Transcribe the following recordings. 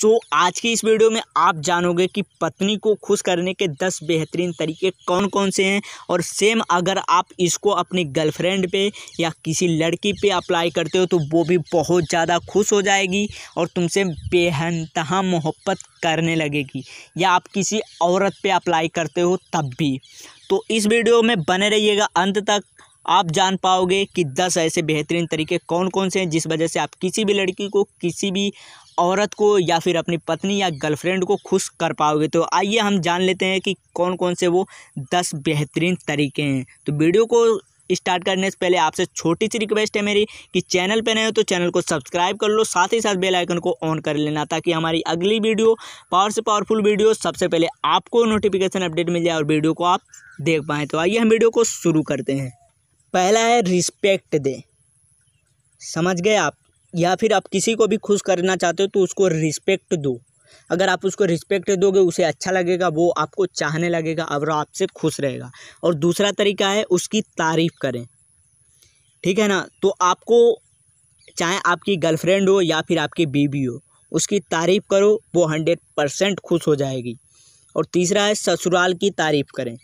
सो आज की इस वीडियो में आप जानोगे कि पत्नी को खुश करने के 10 बेहतरीन तरीके कौन कौन से हैं, और सेम अगर आप इसको अपनी गर्लफ्रेंड पे या किसी लड़की पे अप्लाई करते हो तो वो भी बहुत ज़्यादा खुश हो जाएगी और तुमसे बेअंतहा मोहब्बत करने लगेगी, या आप किसी औरत पे अप्लाई करते हो तब भी। तो इस वीडियो में बने रहिएगा अंत तक, आप जान पाओगे कि 10 ऐसे बेहतरीन तरीके कौन कौन से हैं जिस वजह से आप किसी भी लड़की को, किसी भी औरत को या फिर अपनी पत्नी या गर्लफ्रेंड को खुश कर पाओगे। तो आइए हम जान लेते हैं कि कौन कौन से वो 10 बेहतरीन तरीके हैं। तो वीडियो को स्टार्ट करने से पहले आपसे छोटी सी रिक्वेस्ट है मेरी कि चैनल पर नए हो तो चैनल को सब्सक्राइब कर लो, साथ ही साथ बेल आइकन को ऑन कर लेना ताकि हमारी अगली वीडियो, पावर से पावरफुल वीडियो सबसे पहले आपको नोटिफिकेशन अपडेट मिल जाए और वीडियो को आप देख पाएँ। तो आइए हम वीडियो को शुरू करते हैं। पहला है रिस्पेक्ट दें। समझ गए आप? या फिर आप किसी को भी खुश करना चाहते हो तो उसको रिस्पेक्ट दो। अगर आप उसको रिस्पेक्ट दोगे, उसे अच्छा लगेगा, वो आपको चाहने लगेगा और आपसे खुश रहेगा। और दूसरा तरीका है उसकी तारीफ़ करें, ठीक है ना? तो आपको, चाहे आपकी गर्लफ्रेंड हो या फिर आपकी बीवी हो, उसकी तारीफ़ करो, वो 100% खुश हो जाएगी। और तीसरा है ससुराल की तारीफ़ करें।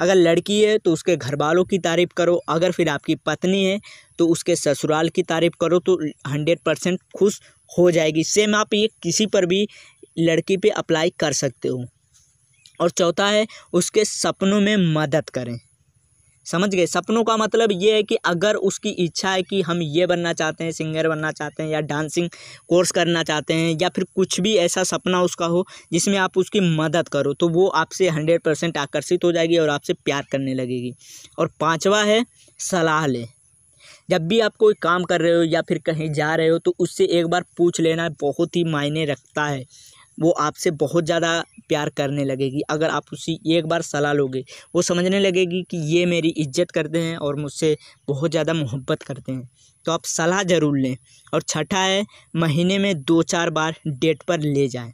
अगर लड़की है तो उसके घर वालों की तारीफ़ करो, अगर फिर आपकी पत्नी है तो उसके ससुराल की तारीफ़ करो, तो 100% खुश हो जाएगी। सेम आप ये किसी पर भी लड़की पे अप्लाई कर सकते हो। और चौथा है उसके सपनों में मदद करें। समझ गए? सपनों का मतलब ये है कि अगर उसकी इच्छा है कि हम ये बनना चाहते हैं, सिंगर बनना चाहते हैं या डांसिंग कोर्स करना चाहते हैं, या फिर कुछ भी ऐसा सपना उसका हो जिसमें आप उसकी मदद करो, तो वो आपसे 100% आकर्षित हो जाएगी और आपसे प्यार करने लगेगी। और पांचवा है सलाह लें। जब भी आप कोई काम कर रहे हो या फिर कहीं जा रहे हो तो उससे एक बार पूछ लेना बहुत ही मायने रखता है, वो आपसे बहुत ज़्यादा प्यार करने लगेगी। अगर आप उसी एक बार सलाह लोगे, वो समझने लगेगी कि ये मेरी इज्जत करते हैं और मुझसे बहुत ज़्यादा मोहब्बत करते हैं, तो आप सलाह ज़रूर लें। और छठा है महीने में 2-4 बार डेट पर ले जाएं।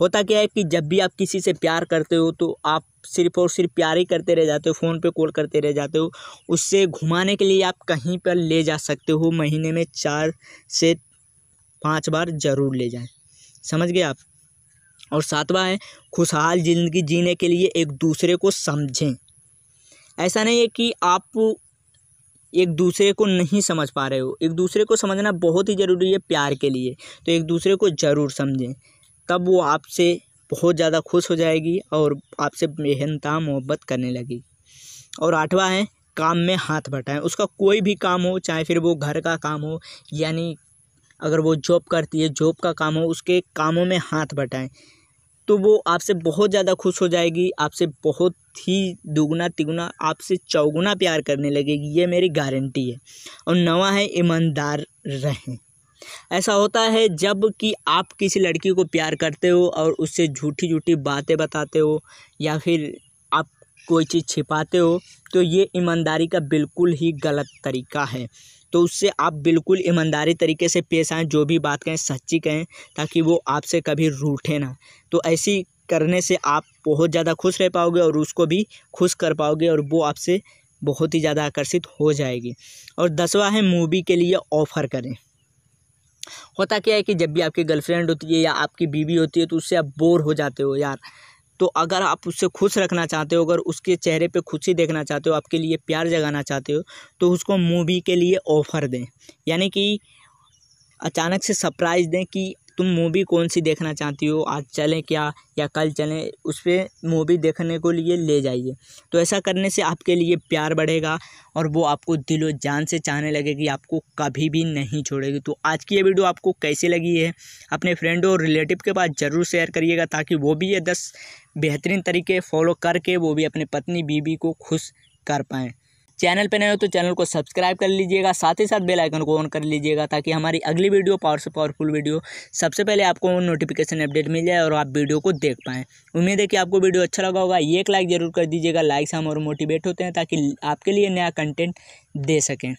होता क्या है कि जब भी आप किसी से प्यार करते हो तो आप सिर्फ़ और सिर्फ प्यार ही करते रह जाते हो, फ़ोन पे कॉल करते रह जाते हो। उससे घुमाने के लिए आप कहीं पर ले जा सकते हो, महीने में 4 से 5 बार ज़रूर ले जाएँ। समझ गए आप? और सातवां है खुशहाल ज़िंदगी जीने के लिए एक दूसरे को समझें। ऐसा नहीं है कि आप एक दूसरे को नहीं समझ पा रहे हो, एक दूसरे को समझना बहुत ही ज़रूरी है प्यार के लिए, तो एक दूसरे को ज़रूर समझें, तब वो आपसे बहुत ज़्यादा खुश हो जाएगी और आपसे बेहनता मोहब्बत करने लगेगी। और आठवां है काम में हाथ बटाएं। उसका कोई भी काम हो, चाहे फिर वो घर का काम हो, यानी अगर वो जॉब करती है, जॉब का काम हो, उसके कामों में हाथ बटाएं, तो वो आपसे बहुत ज़्यादा खुश हो जाएगी, आपसे बहुत ही दुगुना तिगुना, आपसे चौगुना प्यार करने लगेगी, ये मेरी गारंटी है। और नवा है ईमानदार रहें। ऐसा होता है जब कि आप किसी लड़की को प्यार करते हो और उससे झूठी झूठी बातें बताते हो या फिर आप कोई चीज़ छिपाते हो, तो ये ईमानदारी का बिल्कुल ही गलत तरीका है। तो उससे आप बिल्कुल ईमानदारी तरीके से पेश आएँ, जो भी बात कहें सच्ची कहें, ताकि वो आपसे कभी रूठे ना। तो ऐसी करने से आप बहुत ज़्यादा खुश रह पाओगे और उसको भी खुश कर पाओगे और वो आपसे बहुत ही ज़्यादा आकर्षित हो जाएगी। और 10वां है मूवी के लिए ऑफ़र करें। होता क्या है कि जब भी आपकी गर्लफ्रेंड होती है या आपकी बीवी होती है तो उससे आप बोर हो जाते हो यार। तो अगर आप उससे खुश रखना चाहते हो, अगर उसके चेहरे पे खुशी देखना चाहते हो, आपके लिए प्यार जगाना चाहते हो, तो उसको मूवी के लिए ऑफ़र दें, यानी कि अचानक से सरप्राइज़ दें कि तुम मूवी कौन सी देखना चाहती हो, आज चलें क्या या कल चलें, उस पर मूवी देखने को लिए ले जाइए। तो ऐसा करने से आपके लिए प्यार बढ़ेगा और वो आपको दिलो जान से चाहने लगेगी, आपको कभी भी नहीं छोड़ेगी। तो आज की ये वीडियो आपको कैसी लगी है, अपने फ्रेंडों और रिलेटिव के पास ज़रूर शेयर करिएगा ताकि वो भी ये 10 बेहतरीन तरीके फॉलो करके वो भी अपने पत्नी बीवी को खुश कर पाएँ। चैनल पे नए हो तो चैनल को सब्सक्राइब कर लीजिएगा, साथ ही साथ बेल आइकन को ऑन कर लीजिएगा ताकि हमारी अगली वीडियो, पावर से पावरफुल वीडियो, सबसे पहले आपको नोटिफिकेशन अपडेट मिल जाए और आप वीडियो को देख पाएँ। उम्मीद है कि आपको वीडियो अच्छा लगा होगा, ये एक लाइक ज़रूर कर दीजिएगा, लाइक से हम और मोटिवेट होते हैं ताकि आपके लिए नया कंटेंट दे सकें।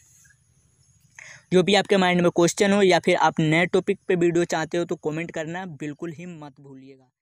जो भी आपके माइंड में क्वेश्चन हो या फिर आप नए टॉपिक पर वीडियो चाहते हो तो कॉमेंट करना बिल्कुल ही मत भूलिएगा।